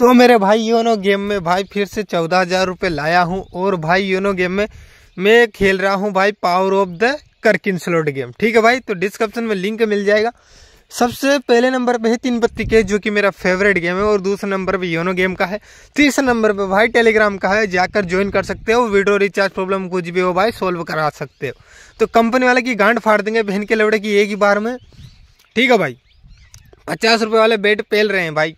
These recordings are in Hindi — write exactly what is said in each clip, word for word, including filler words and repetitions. तो मेरे भाई योनो गेम में भाई फिर से चौदह हज़ार रुपये लाया हूँ। और भाई योनो गेम में मैं खेल रहा हूँ भाई power of the Kraken slot game. ठीक है भाई, तो डिस्क्रिप्शन में लिंक मिल जाएगा। सबसे पहले नंबर पे है तीनपत्ती के, जो कि मेरा फेवरेट गेम है, और दूसरे नंबर पे योनो गेम का है, तीसरे नंबर पे भाई टेलीग्राम का है, जाकर ज्वाइन कर सकते हो। वीडियो रिचार्ज प्रॉब्लम कुछ भी हो भाई सॉल्व करा सकते हो। तो कंपनी वाले की गांड फाड़ देंगे बहन के लवड़े की एक ही बार में। ठीक है भाई, पचास रुपये वाले बेट पेल रहे हैं भाई,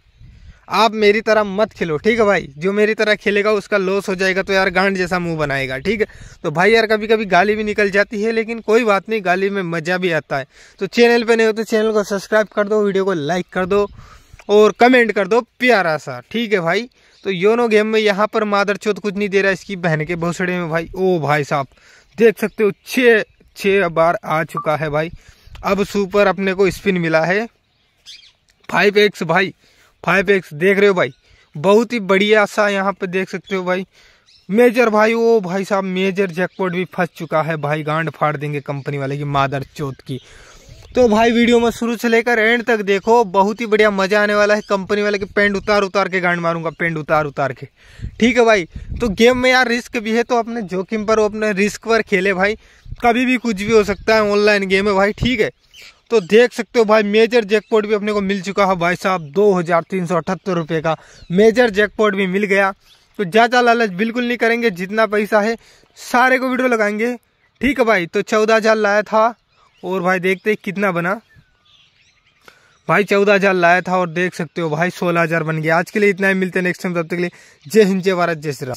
आप मेरी तरह मत खेलो। ठीक है भाई, जो मेरी तरह खेलेगा उसका लॉस हो जाएगा, तो यार गांड जैसा मुंह बनाएगा। ठीक है, तो भाई यार कभी कभी गाली भी निकल जाती है, लेकिन कोई बात नहीं, गाली में मज़ा भी आता है। तो चैनल पे नहीं हो तो चैनल को सब्सक्राइब कर दो, वीडियो को लाइक कर दो और कमेंट कर दो प्यारा सा। ठीक है भाई, तो योनो गेम में यहाँ पर मादर चौथ कुछ नहीं दे रहा इसकी बहन के भोसड़े में भाई। ओ भाई साहब, देख सकते हो छः छः बार आ चुका है भाई। अब सुपर अपने को स्पिन मिला है फाइव एक्स भाई, फाइव एक्स देख रहे हो भाई, बहुत ही बढ़िया सा यहाँ पे देख सकते हो भाई। मेजर भाई, ओ भाई साहब मेजर जैकपॉट भी फंस चुका है भाई, गांड फाड़ देंगे कंपनी वाले की मादर चौथ की। तो भाई वीडियो में शुरू से लेकर एंड तक देखो, बहुत ही बढ़िया मजा आने वाला है। कंपनी वाले के पेंड उतार उतार के गांड मारूंगा, पेंड उतार उतार के। ठीक है भाई, तो गेम में यार रिस्क भी है, तो अपने जोखिम पर अपने रिस्क पर खेले भाई, कभी भी कुछ भी हो सकता है, ऑनलाइन गेम है भाई। ठीक है, तो देख सकते हो भाई मेजर जैकपॉट भी अपने को मिल चुका है भाई साहब, दो हज़ार तीन सौ अठहत्तर रुपये का मेजर जैकपॉट भी मिल गया। तो ज़्यादा लालच बिल्कुल नहीं करेंगे, जितना पैसा है सारे को वीडियो लगाएंगे। ठीक है भाई, तो चौदह हज़ार लाया था और भाई देखते कितना बना भाई, चौदह हज़ार लाया था और देख सकते हो भाई सोलह हज़ार बन गया। आज के लिए इतना ही, मिलते हैं नेक्स्ट टाइम, तब तक के लिए जय हिंद जय भारत जय श्री राम।